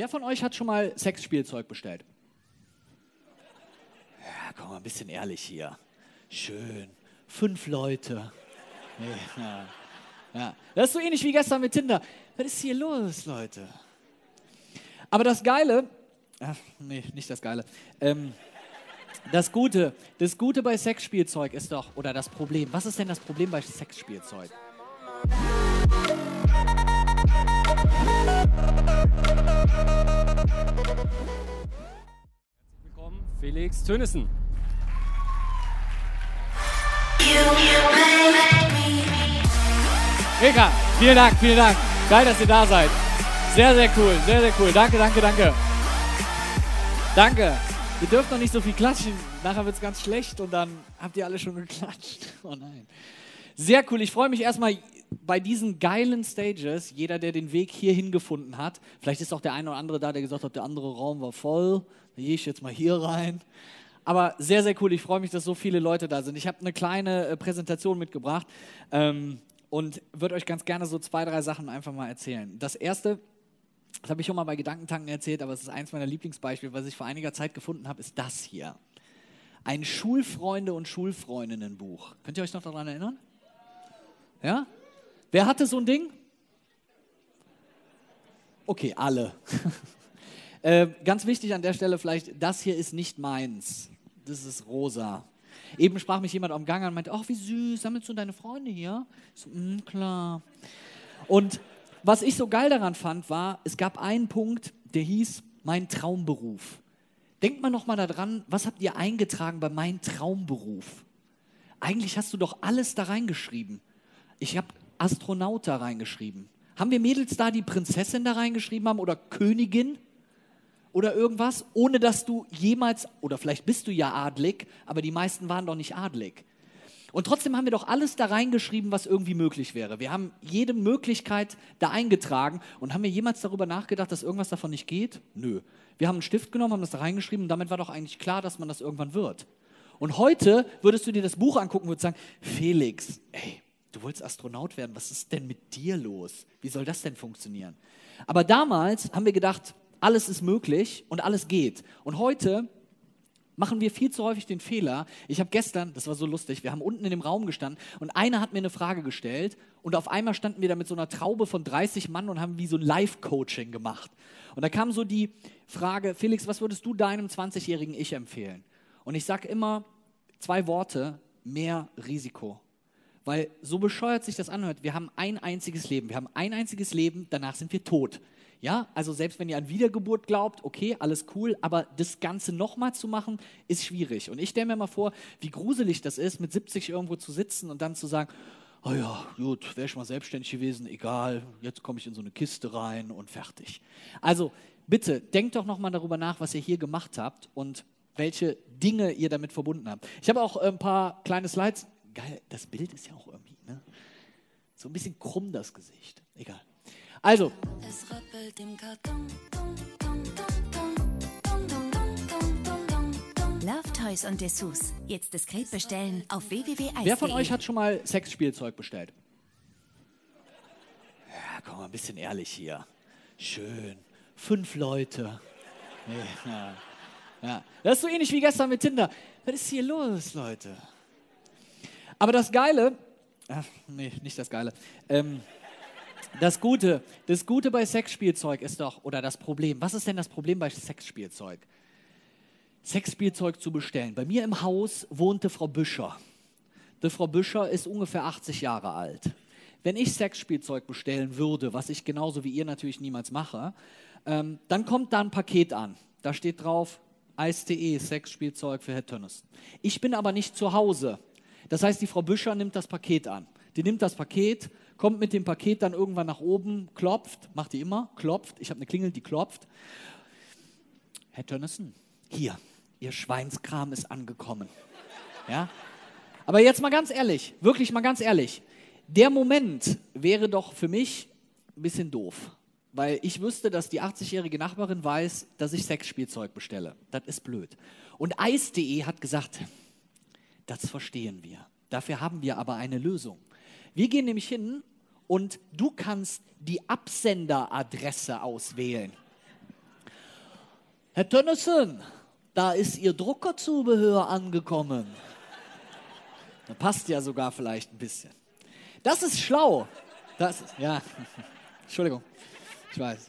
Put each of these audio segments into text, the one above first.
Wer von euch hat schon mal Sexspielzeug bestellt? Ja, komm mal ein bisschen ehrlich hier. Schön. 5 Leute. Ja. Ja. Das ist so ähnlich wie gestern mit Tinder. Was ist hier los, Leute? Aber das Geile, nee, nicht das Geile, das Gute bei Sexspielzeug ist doch, oder das Problem, was ist denn das Problem bei Sexspielzeug? Herzlich willkommen, Felix Thönnessen. Mega, vielen Dank, vielen Dank. Geil, dass ihr da seid. Sehr, sehr cool, sehr, sehr cool. Danke, danke, danke. Danke. Ihr dürft noch nicht so viel klatschen. Nachher wird es ganz schlecht und dann habt ihr alle schon geklatscht. Oh nein. Sehr cool. Ich freue mich erstmal bei diesen geilen Stages. Jeder, der den Weg hierhin gefunden hat. Vielleicht ist auch der eine oder andere da, der gesagt hat, der andere Raum war voll. Da gehe ich jetzt mal hier rein. Aber sehr, sehr cool. Ich freue mich, dass so viele Leute da sind. Ich habe eine kleine Präsentation mitgebracht und würde euch ganz gerne so 2, 3 Sachen einfach mal erzählen. Das erste, das habe ich schon mal bei Gedankentanken erzählt, aber es ist eins meiner Lieblingsbeispiele, was ich vor einiger Zeit gefunden habe, ist das hier. Ein Schulfreunde- und Schulfreundinnen-Buch. Könnt ihr euch noch daran erinnern? Ja? Wer hatte so ein Ding? Okay, alle. Ganz wichtig an der Stelle vielleicht, das hier ist nicht meins. Das ist rosa. Eben sprach mich jemand am Gang an und meinte, ach, wie süß, sammelst du deine Freunde hier? Ich so, klar. Und was ich so geil daran fand, war, es gab einen Punkt, der hieß, mein Traumberuf. Denkt mal nochmal daran, was habt ihr eingetragen bei mein Traumberuf? Eigentlich hast du doch alles da reingeschrieben. Ich habe Astronaut da reingeschrieben. Haben wir Mädels da, die Prinzessin da reingeschrieben haben oder Königin oder irgendwas, ohne dass du jemals, oder vielleicht bist du ja adlig, aber die meisten waren doch nicht adlig. Und trotzdem haben wir doch alles da reingeschrieben, was irgendwie möglich wäre. Wir haben jede Möglichkeit da eingetragen. Und haben wir jemals darüber nachgedacht, dass irgendwas davon nicht geht? Nö. Wir haben einen Stift genommen, haben das da reingeschrieben und damit war doch eigentlich klar, dass man das irgendwann wird. Und heute würdest du dir das Buch angucken und würdest sagen, Felix, ey, du wolltest Astronaut werden, was ist denn mit dir los? Wie soll das denn funktionieren? Aber damals haben wir gedacht, alles ist möglich und alles geht. Und heute machen wir viel zu häufig den Fehler. Ich habe gestern, das war so lustig, wir haben unten in dem Raum gestanden und einer hat mir eine Frage gestellt und auf einmal standen wir da mit so einer Traube von 30 Mann und haben wie so ein Live-Coaching gemacht. Und da kam so die Frage, Felix, was würdest du deinem 20-jährigen Ich empfehlen? Und ich sage immer 2 Worte, mehr Risiko. Weil so bescheuert sich das anhört, wir haben ein einziges Leben. Wir haben ein einziges Leben, danach sind wir tot. Ja, also selbst wenn ihr an Wiedergeburt glaubt, okay, alles cool, aber das Ganze nochmal zu machen, ist schwierig. Und ich stelle mir mal vor, wie gruselig das ist, mit 70 irgendwo zu sitzen und dann zu sagen, oh ja, gut, wäre ich mal selbstständig gewesen, egal, jetzt komme ich in so eine Kiste rein und fertig. Also bitte, denkt doch nochmal darüber nach, was ihr hier gemacht habt und welche Dinge ihr damit verbunden habt. Ich habe auch ein paar kleine Slides. Geil, das Bild ist ja auch irgendwie, ne? So ein bisschen krumm das Gesicht, egal. Also, es rappelt im Karton. Love Toys und Dessous. Jetzt diskret bestellen auf www.eis.de. Wer von euch hat schon mal Sexspielzeug bestellt? Ja, komm mal ein bisschen ehrlich hier. Schön. 5 Leute. Ja. Ja. Das ist so ähnlich wie gestern mit Tinder. Was ist hier los, Leute? Aber das Geile, nee, nicht das Geile, Das Gute bei Sexspielzeug ist doch, oder das Problem, was ist denn das Problem bei Sexspielzeug? Sexspielzeug zu bestellen. Bei mir im Haus wohnte Frau Büscher. Die Frau Büscher ist ungefähr 80 Jahre alt. Wenn ich Sexspielzeug bestellen würde, was ich genauso wie ihr natürlich niemals mache, dann kommt da ein Paket an. Da steht drauf, EIS.de, Sexspielzeug für Herr Tönnissen. Ich bin aber nicht zu Hause. Das heißt, die Frau Büscher nimmt das Paket an. Die nimmt das Paket, kommt mit dem Paket dann irgendwann nach oben, klopft, macht die immer, klopft. Ich habe eine Klingel, die klopft. Herr Tönnissen, hier, Ihr Schweinskram ist angekommen. Ja? Aber jetzt mal ganz ehrlich, wirklich mal ganz ehrlich, der Moment wäre doch für mich ein bisschen doof, weil ich wüsste, dass die 80-jährige Nachbarin weiß, dass ich Sexspielzeug bestelle. Das ist blöd. Und EIS.de hat gesagt, das verstehen wir. Dafür haben wir aber eine Lösung. Wir gehen nämlich hin und du kannst die Absenderadresse auswählen. Herr Thönnessen, da ist Ihr Druckerzubehör angekommen. Da passt ja sogar vielleicht ein bisschen. Das ist schlau. Das ist, ja. Entschuldigung. Ich weiß.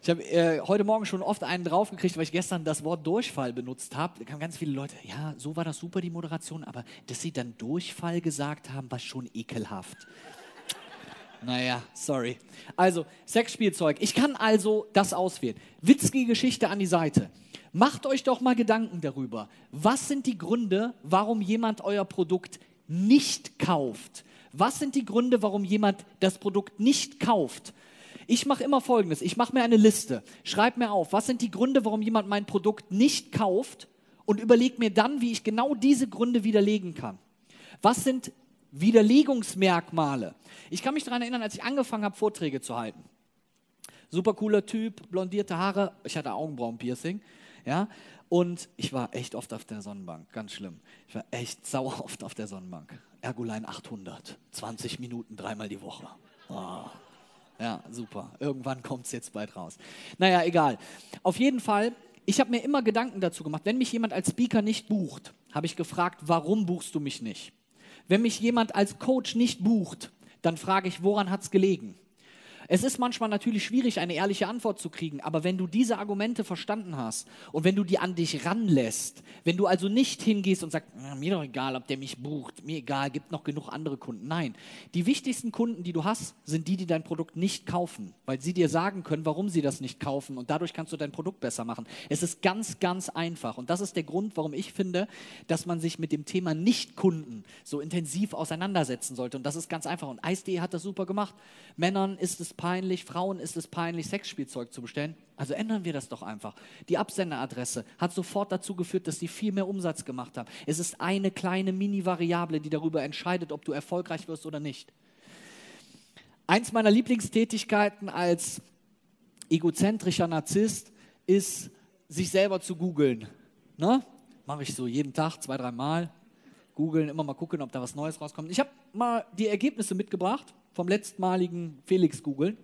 Ich habe heute Morgen schon oft einen draufgekriegt, weil ich gestern das Wort Durchfall benutzt habe. Da kamen ganz viele Leute, ja, so war das super, die Moderation, aber dass sie dann Durchfall gesagt haben, war schon ekelhaft. Naja, sorry. Also, Sexspielzeug. Ich kann also das auswählen. Witzige Geschichte an die Seite. Macht euch doch mal Gedanken darüber. Was sind die Gründe, warum jemand euer Produkt nicht kauft? Was sind die Gründe, warum jemand das Produkt nicht kauft? Ich mache immer Folgendes. Ich mache mir eine Liste. Schreibe mir auf, was sind die Gründe, warum jemand mein Produkt nicht kauft, und überlege mir dann, wie ich genau diese Gründe widerlegen kann. Was sind Widerlegungsmerkmale? Ich kann mich daran erinnern, als ich angefangen habe, Vorträge zu halten. Super cooler Typ, blondierte Haare. Ich hatte Augenbrauenpiercing. Ja? Und ich war echt oft auf der Sonnenbank. Ganz schlimm. Ich war echt sauer oft auf der Sonnenbank. Ergoline 800. 20 Minuten, 3-mal die Woche. Oh. Ja, super. Irgendwann kommt es jetzt bald raus. Naja, egal. Auf jeden Fall, ich habe mir immer Gedanken dazu gemacht. Wenn mich jemand als Speaker nicht bucht, habe ich gefragt, warum buchst du mich nicht? Wenn mich jemand als Coach nicht bucht, dann frage ich, woran hat es gelegen? Es ist manchmal natürlich schwierig, eine ehrliche Antwort zu kriegen, aber wenn du diese Argumente verstanden hast und wenn du die an dich ranlässt, wenn du also nicht hingehst und sagst, mir doch egal, ob der mich bucht, mir egal, gibt noch genug andere Kunden. Nein, die wichtigsten Kunden, die du hast, sind die, die dein Produkt nicht kaufen, weil sie dir sagen können, warum sie das nicht kaufen, und dadurch kannst du dein Produkt besser machen. Es ist ganz, ganz einfach, und das ist der Grund, warum ich finde, dass man sich mit dem Thema Nicht-Kunden so intensiv auseinandersetzen sollte, und das ist ganz einfach, und EIS.de hat das super gemacht. Männern ist es peinlich, Frauen ist es peinlich, Sexspielzeug zu bestellen. Also ändern wir das doch einfach. Die Absenderadresse hat sofort dazu geführt, dass sie viel mehr Umsatz gemacht haben. Es ist eine kleine Mini-Variable, die darüber entscheidet, ob du erfolgreich wirst oder nicht. Eins meiner Lieblingstätigkeiten als egozentrischer Narzisst ist, sich selber zu googeln. Ne? Mache ich so jeden Tag, 2-3 Mal. Googeln, immer mal gucken, ob da was Neues rauskommt. Ich habe mal die Ergebnisse mitgebracht vom letztmaligen Felix googeln.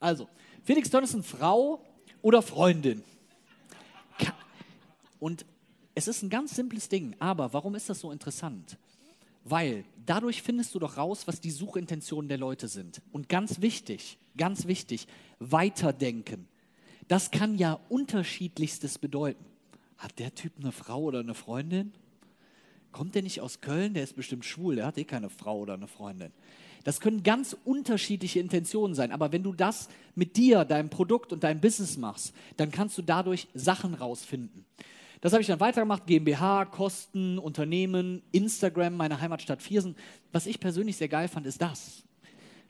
Also, Felix Thönnessen, Frau oder Freundin? Und es ist ein ganz simples Ding, aber warum ist das so interessant? Weil dadurch findest du doch raus, was die Suchintentionen der Leute sind. Und ganz wichtig, weiterdenken. Das kann ja Unterschiedlichstes bedeuten. Hat der Typ eine Frau oder eine Freundin? Kommt der nicht aus Köln? Der ist bestimmt schwul, der hat eh keine Frau oder eine Freundin. Das können ganz unterschiedliche Intentionen sein, aber wenn du das mit dir, deinem Produkt und deinem Business machst, dann kannst du dadurch Sachen rausfinden. Das habe ich dann weitergemacht, GmbH, Kosten, Unternehmen, Instagram, meine Heimatstadt Viersen. Was ich persönlich sehr geil fand, ist das.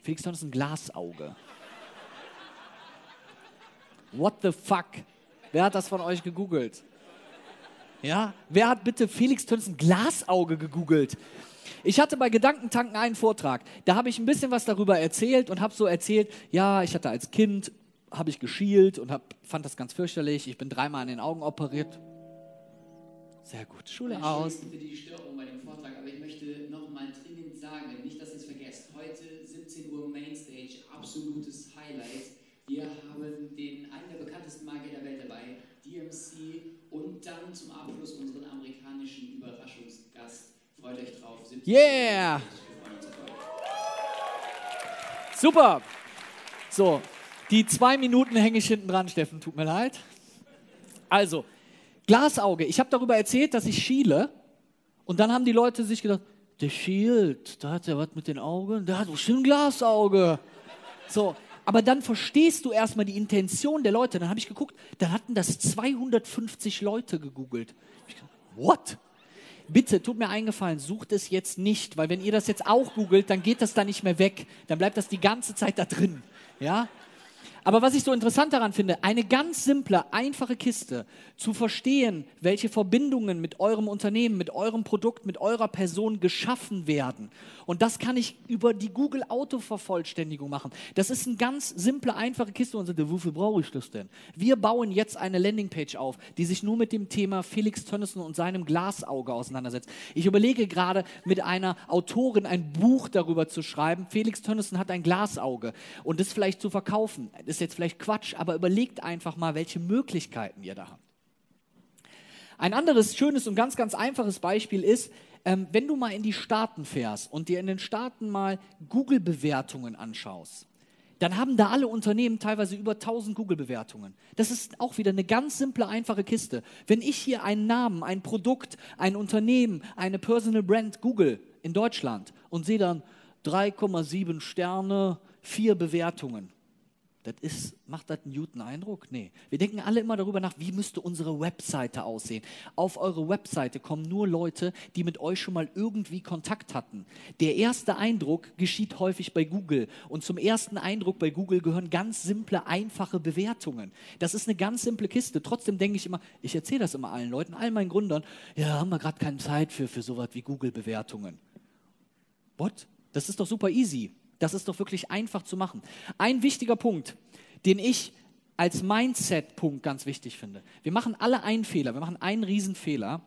Felix Thönnessen, Glasauge. What the fuck? Wer hat das von euch gegoogelt? Ja? Wer hat bitte Felix Thönnessen Glasauge gegoogelt? Ich hatte bei Gedankentanken einen Vortrag, da habe ich ein bisschen was darüber erzählt und habe so erzählt, ja, ich hatte als Kind, habe ich geschielt und fand das ganz fürchterlich, ich bin 3-mal an den Augen operiert. Sehr gut, Schule aus. Entschuldigung für die Störung bei dem Vortrag, aber ich möchte nochmal dringend sagen, nicht, dass ihr es vergesst, heute 17 Uhr Mainstage, absolutes Highlight. Wir haben einen der bekanntesten Marken der Welt dabei, DMC, und dann zum Abschluss unseren amerikanischen Überraschungsgast. Freut euch drauf. Yeah! Super! So, die 2 Minuten hänge ich hinten dran, Steffen, tut mir leid. Also, Glasauge. Ich habe darüber erzählt, dass ich schiele, und dann haben die Leute sich gedacht, der schielt, da hat er was mit den Augen, der hat bestimmt ein Glasauge. So, aber dann verstehst du erstmal die Intention der Leute. Dann habe ich geguckt, dann hatten das 250 Leute gegoogelt. Ich dachte, what? Bitte, tut mir eingefallen, sucht es jetzt nicht, weil wenn ihr das jetzt auch googelt, dann geht das da nicht mehr weg. Dann bleibt das die ganze Zeit da drin. Ja? Aber was ich so interessant daran finde, eine ganz simple, einfache Kiste, zu verstehen, welche Verbindungen mit eurem Unternehmen, mit eurem Produkt, mit eurer Person geschaffen werden. Und das kann ich über die Google-Auto-Vervollständigung machen. Das ist eine ganz simple, einfache Kiste. Und so, wofür brauche ich das denn? Wir bauen jetzt eine Landingpage auf, die sich nur mit dem Thema Felix Thönnessen und seinem Glasauge auseinandersetzt. Ich überlege gerade, mit einer Autorin ein Buch darüber zu schreiben, Felix Thönnessen hat ein Glasauge, und das vielleicht zu verkaufen. ist jetzt vielleicht Quatsch, aber überlegt einfach mal, welche Möglichkeiten ihr da habt. Ein anderes schönes und ganz, ganz einfaches Beispiel ist, wenn du mal in die Staaten fährst und dir in den Staaten mal Google-Bewertungen anschaust, dann haben da alle Unternehmen teilweise über 1000 Google-Bewertungen. Das ist auch wieder eine ganz simple, einfache Kiste. Wenn ich hier einen Namen, ein Produkt, ein Unternehmen, eine Personal Brand Google in Deutschland und sehe dann 3,7 Sterne, 4 Bewertungen. Macht das einen guten Eindruck? Nee. Wir denken alle immer darüber nach, wie müsste unsere Webseite aussehen. Auf eure Webseite kommen nur Leute, die mit euch schon mal irgendwie Kontakt hatten. Der erste Eindruck geschieht häufig bei Google. Und zum ersten Eindruck bei Google gehören ganz simple, einfache Bewertungen. Das ist eine ganz simple Kiste. Trotzdem denke ich immer, ich erzähle das immer allen Leuten, all meinen Gründern, ja, haben wir gerade keine Zeit für sowas wie Google-Bewertungen. What? Das ist doch super easy. Das ist doch wirklich einfach zu machen. Ein wichtiger Punkt, den ich als Mindset-Punkt ganz wichtig finde. Wir machen alle einen Fehler, wir machen einen Riesenfehler.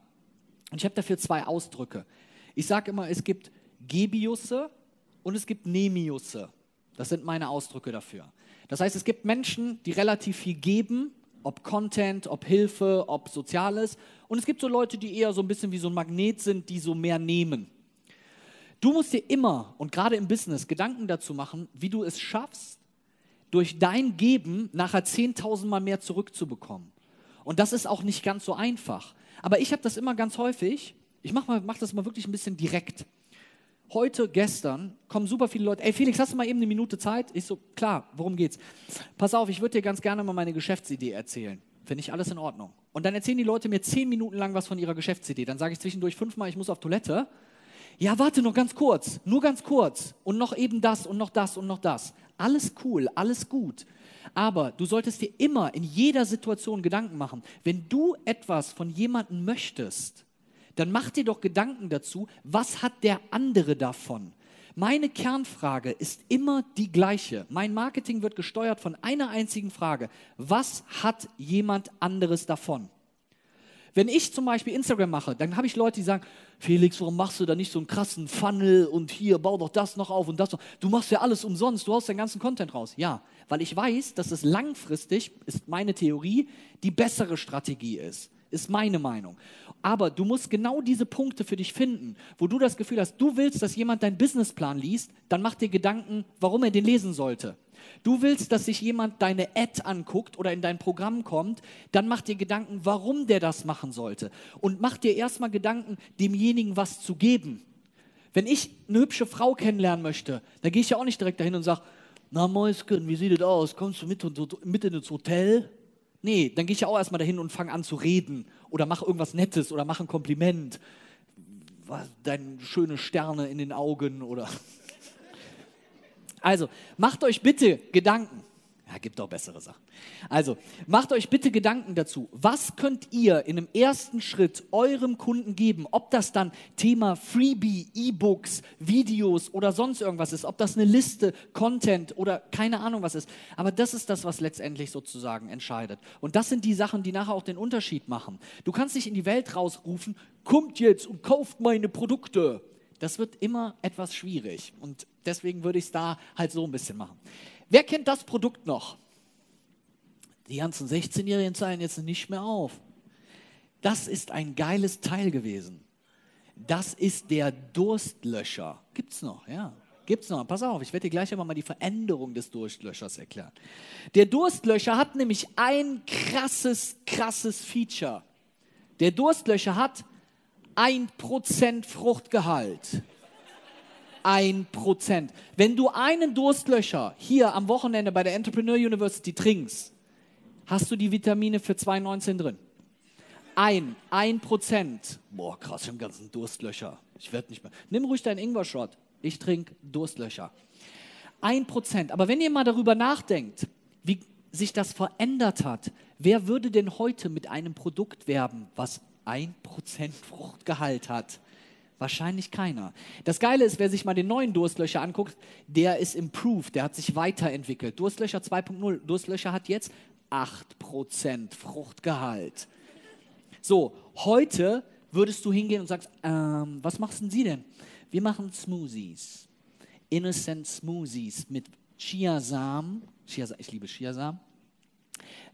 Und ich habe dafür 2 Ausdrücke. Ich sage immer, es gibt Gebiusse und es gibt Nemiusse. Das sind meine Ausdrücke dafür. Das heißt, es gibt Menschen, die relativ viel geben, ob Content, ob Hilfe, ob Soziales. Und es gibt so Leute, die eher so ein bisschen wie so ein Magnet sind, die so mehr nehmen. Du musst dir immer und gerade im Business Gedanken dazu machen, wie du es schaffst, durch dein Geben nachher 10.000 Mal mehr zurückzubekommen. Und das ist auch nicht ganz so einfach. Aber ich habe das immer ganz häufig, ich mach das mal wirklich ein bisschen direkt. Heute, gestern, kommen super viele Leute, ey Felix, hast du mal eben eine Minute Zeit? Ich so, klar, worum geht's? Pass auf, ich würde dir ganz gerne mal meine Geschäftsidee erzählen. Finde ich alles in Ordnung. Und dann erzählen die Leute mir 10 Minuten lang was von ihrer Geschäftsidee. Dann sage ich zwischendurch 5 Mal, ich muss auf Toilette. Ja, warte noch ganz kurz, nur ganz kurz und noch eben das und noch das und noch das. Alles cool, alles gut. Aber du solltest dir immer in jeder Situation Gedanken machen. Wenn du etwas von jemandem möchtest, dann mach dir doch Gedanken dazu, was hat der andere davon? Meine Kernfrage ist immer die gleiche. Mein Marketing wird gesteuert von einer einzigen Frage. Was hat jemand anderes davon? Wenn ich zum Beispiel Instagram mache, dann habe ich Leute, die sagen, Felix, warum machst du da nicht so einen krassen Funnel und hier, bau doch das noch auf und das noch. Du machst ja alles umsonst, du haust deinen ganzen Content raus. Ja, weil ich weiß, dass es langfristig, ist meine Theorie, die bessere Strategie ist meine Meinung. Aber du musst genau diese Punkte für dich finden, wo du das Gefühl hast, du willst, dass jemand deinen Businessplan liest, dann mach dir Gedanken, warum er den lesen sollte. Du willst, dass sich jemand deine Ad anguckt oder in dein Programm kommt, dann mach dir Gedanken, warum der das machen sollte. Und mach dir erstmal Gedanken, demjenigen was zu geben. Wenn ich eine hübsche Frau kennenlernen möchte, dann gehe ich ja auch nicht direkt dahin und sage, na Mäuschen, wie sieht das aus, kommst du mit ins Hotel? Nee, dann gehe ich ja auch erstmal dahin und fange an zu reden oder mach irgendwas Nettes oder mach ein Kompliment. Deine schönen Sterne in den Augen oder... Also, macht euch bitte Gedanken. Ja, gibt auch bessere Sachen. Also, macht euch bitte Gedanken dazu. Was könnt ihr in einem ersten Schritt eurem Kunden geben? Ob das dann Thema Freebie, E-Books, Videos oder sonst irgendwas ist. Ob das eine Liste, Content oder keine Ahnung was ist. Aber das ist das, was letztendlich sozusagen entscheidet. Und das sind die Sachen, die nachher auch den Unterschied machen. Du kannst nicht in die Welt rausrufen, kommt jetzt und kauft meine Produkte. Das wird immer etwas schwierig und deswegen würde ich es da halt so ein bisschen machen. Wer kennt das Produkt noch? Die ganzen 16-Jährigen zeigen jetzt nicht mehr auf. Das ist ein geiles Teil gewesen. Das ist der Durstlöscher. Gibt's noch, ja. Gibt's noch. Pass auf, ich werde dir gleich aber mal die Veränderung des Durstlöschers erklären. Der Durstlöscher hat nämlich ein krasses Feature. Der Durstlöscher hat 1% Fruchtgehalt. 1%. Wenn du einen Durstlöscher hier am Wochenende bei der Entrepreneur University trinkst, hast du die Vitamine für 2019 drin. 1%. Boah, krass, ich habe einen ganzen Durstlöscher. Ich werde nicht mehr. Nimm ruhig deinen Ingwer-Shot. Ich trinke Durstlöscher. 1%. Aber wenn ihr mal darüber nachdenkt, wie sich das verändert hat, wer würde denn heute mit einem Produkt werben, was 1% Fruchtgehalt hat? Wahrscheinlich keiner. Das Geile ist, wer sich mal den neuen Durstlöscher anguckt, der ist improved, der hat sich weiterentwickelt. Durstlöscher 2.0, Durstlöscher hat jetzt 8% Fruchtgehalt. So, heute würdest du hingehen und sagst, was machst denn Sie denn? Wir machen Smoothies, Innocent Smoothies mit Chiasamen, Chiasamen, ich liebe Chiasamen.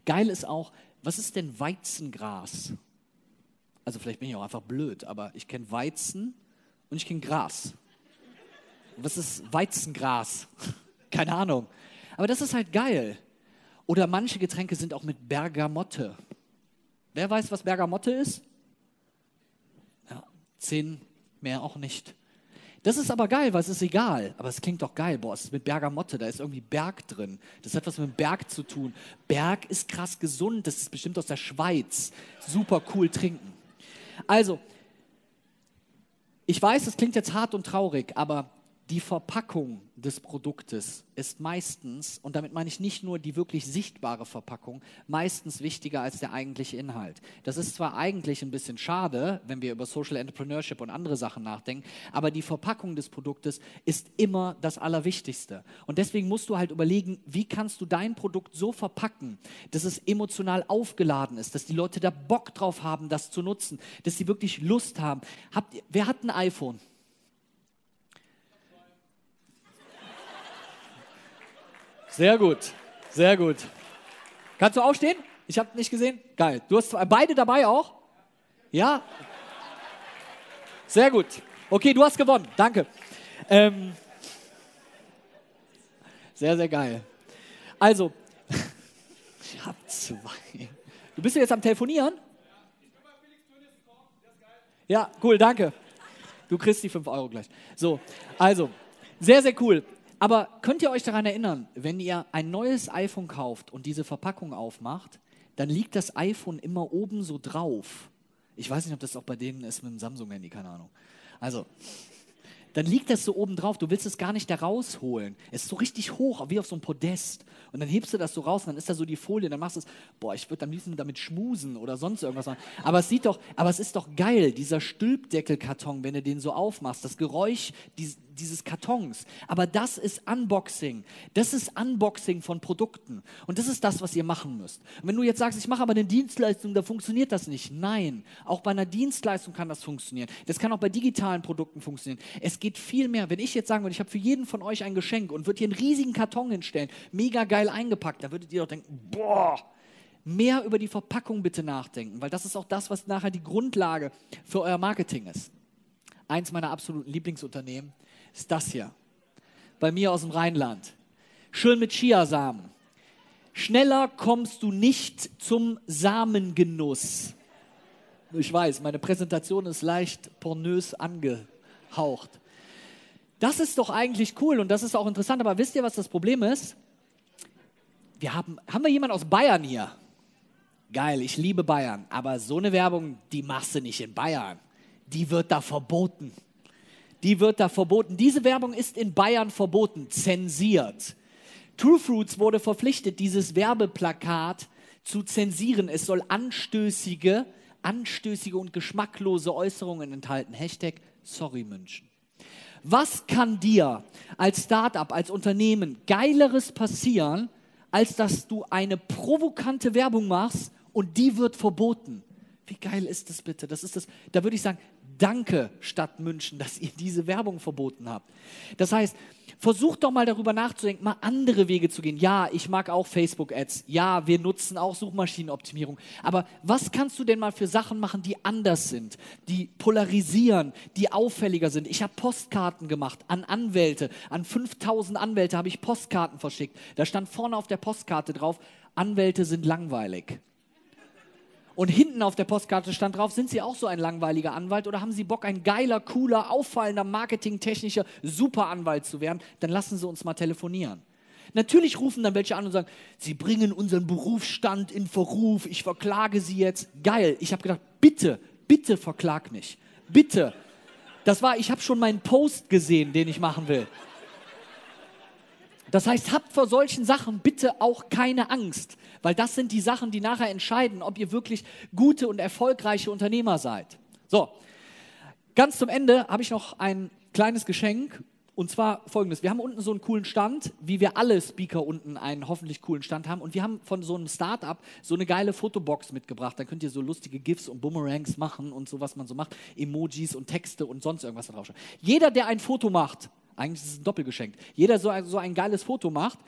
Geil ist auch, was ist denn Weizengras? Also vielleicht bin ich auch einfach blöd, aber ich kenne Weizen und ich kenne Gras. Was ist Weizengras? Keine Ahnung. Aber das ist halt geil. Oder manche Getränke sind auch mit Bergamotte. Wer weiß, was Bergamotte ist? Ja, 10 mehr auch nicht. Das ist aber geil, weil es ist egal. Aber es klingt doch geil. Boah, es ist mit Bergamotte, da ist irgendwie Berg drin. Das hat was mit dem Berg zu tun. Berg ist krass gesund, das ist bestimmt aus der Schweiz. Super cool trinken. Also, ich weiß, das klingt jetzt hart und traurig, aber die Verpackung des Produktes ist meistens, und damit meine ich nicht nur die wirklich sichtbare Verpackung, meistens wichtiger als der eigentliche Inhalt. Das ist zwar eigentlich ein bisschen schade, wenn wir über Social Entrepreneurship und andere Sachen nachdenken, aber die Verpackung des Produktes ist immer das Allerwichtigste. Und deswegen musst du halt überlegen, wie kannst du dein Produkt so verpacken, dass es emotional aufgeladen ist, dass die Leute da Bock drauf haben, das zu nutzen, dass sie wirklich Lust haben. Wer hat ein iPhone? Sehr gut, sehr gut. Kannst du aufstehen? Ich habe nicht gesehen. Geil. Du hast beide dabei auch? Ja? Sehr gut. Okay, du hast gewonnen. Danke. Sehr, sehr geil. Also, ich habe 2. Du bist ja jetzt am Telefonieren? Ja, cool, danke. Du kriegst die 5 € gleich. So, also, sehr, sehr cool. Aber könnt ihr euch daran erinnern, wenn ihr ein neues iPhone kauft und diese Verpackung aufmacht, dann liegt das iPhone immer oben so drauf. Ich weiß nicht, ob das auch bei denen ist mit dem Samsung-Handy, keine Ahnung. Also, dann liegt das so oben drauf, du willst es gar nicht da rausholen. Es ist so richtig hoch, wie auf so einem Podest. Und dann hebst du das so raus und dann ist da so die Folie, dann machst du es, boah, ich würde am liebsten damit schmusen oder sonst irgendwas machen. Aber es ist doch geil, dieser Stülpdeckelkarton, wenn du den so aufmachst, das Geräusch dieses Kartons. Aber das ist Unboxing. Das ist Unboxing von Produkten. Und das ist das, was ihr machen müsst. Und wenn du jetzt sagst, ich mache aber eine Dienstleistung, dann funktioniert das nicht. Nein, auch bei einer Dienstleistung kann das funktionieren. Das kann auch bei digitalen Produkten funktionieren. Es geht viel mehr. Wenn ich jetzt sagen würde, ich habe für jeden von euch ein Geschenk und würde hier einen riesigen Karton hinstellen, mega geil eingepackt, dann würdet ihr doch denken, boah, mehr über die Verpackung bitte nachdenken, weil das ist auch das, was nachher die Grundlage für euer Marketing ist. Eins meiner absoluten Lieblingsunternehmen ist das hier. Bei mir aus dem Rheinland. Schön mit Chiasamen. Schneller kommst du nicht zum Samengenuss. Ich weiß, meine Präsentation ist leicht pornös angehaucht. Das ist doch eigentlich cool und das ist auch interessant, aber wisst ihr, was das Problem ist? Haben wir jemanden aus Bayern hier? Geil, ich liebe Bayern, aber so eine Werbung, die machst du nicht in Bayern. Die wird da verboten. Die wird da verboten. Diese Werbung ist in Bayern verboten, zensiert. True Fruits wurde verpflichtet, dieses Werbeplakat zu zensieren. Es soll anstößige und geschmacklose Äußerungen enthalten. Hashtag Sorry München. Was kann dir als Startup, als Unternehmen Geileres passieren, als dass du eine provokante Werbung machst und die wird verboten? Wie geil ist das bitte? Das ist das. Da würde ich sagen, danke Stadt München, dass ihr diese Werbung verboten habt. Das heißt, versucht doch mal darüber nachzudenken, mal andere Wege zu gehen. Ja, ich mag auch Facebook-Ads. Ja, wir nutzen auch Suchmaschinenoptimierung. Aber was kannst du denn mal für Sachen machen, die anders sind, die polarisieren, die auffälliger sind? Ich habe Postkarten gemacht an Anwälte. An 5000 Anwälte habe ich Postkarten verschickt. Da stand vorne auf der Postkarte drauf, Anwälte sind langweilig. Und hinten auf der Postkarte stand drauf, sind Sie auch so ein langweiliger Anwalt oder haben Sie Bock, ein geiler, cooler, auffallender, marketingtechnischer Superanwalt zu werden? Dann lassen Sie uns mal telefonieren. Natürlich rufen dann welche an und sagen, Sie bringen unseren Berufsstand in Verruf, ich verklage Sie jetzt. Geil. Ich habe gedacht, bitte, bitte verklag mich. Bitte. Ich habe schon meinen Post gesehen, den ich machen will. Das heißt, habt vor solchen Sachen bitte auch keine Angst, weil das sind die Sachen, die nachher entscheiden, ob ihr wirklich gute und erfolgreiche Unternehmer seid. So, ganz zum Ende habe ich noch ein kleines Geschenk und zwar folgendes. Wir haben unten so einen coolen Stand, wie wir alle Speaker unten einen hoffentlich coolen Stand haben und wir haben von so einem Startup so eine geile Fotobox mitgebracht. Da könnt ihr so lustige GIFs und Boomerangs machen und so, was man so macht, Emojis und Texte und sonst irgendwas da drauf. Jeder, der ein Foto macht, Eigentlich ist es ein Doppelgeschenk. Jeder, der so ein geiles Foto macht,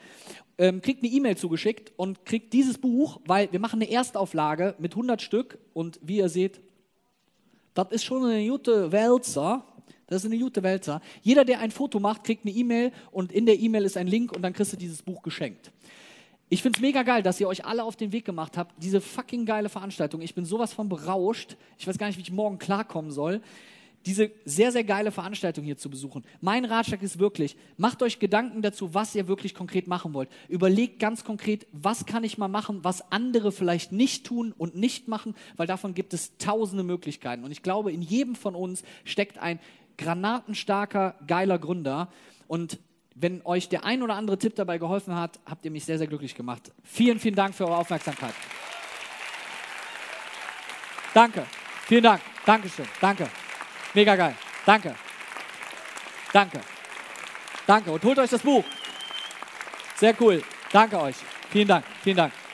kriegt eine E-Mail zugeschickt und kriegt dieses Buch, weil wir machen eine Erstauflage mit 100 Stück. Und wie ihr seht, das ist schon eine gute Wälzer. Das ist eine gute Wälzer. Jeder, der ein Foto macht, kriegt eine E-Mail und in der E-Mail ist ein Link und dann kriegst du dieses Buch geschenkt. Ich finde es mega geil, dass ihr euch alle auf den Weg gemacht habt. Diese fucking geile Veranstaltung. Ich bin sowas von berauscht. Ich weiß gar nicht, wie ich morgen klarkommen soll, diese sehr, sehr geile Veranstaltung hier zu besuchen. Mein Ratschlag ist wirklich, macht euch Gedanken dazu, was ihr wirklich konkret machen wollt. Überlegt ganz konkret, was kann ich mal machen, was andere vielleicht nicht tun und nicht machen, weil davon gibt es tausende Möglichkeiten. Und ich glaube, in jedem von uns steckt ein granatenstarker, geiler Gründer. Und wenn euch der ein oder andere Tipp dabei geholfen hat, habt ihr mich sehr, sehr glücklich gemacht. Vielen, vielen Dank für eure Aufmerksamkeit. Danke. Vielen Dank. Dankeschön. Danke. Mega geil. Danke. Danke. Danke. Und holt euch das Buch. Sehr cool. Danke euch. Vielen Dank. Vielen Dank.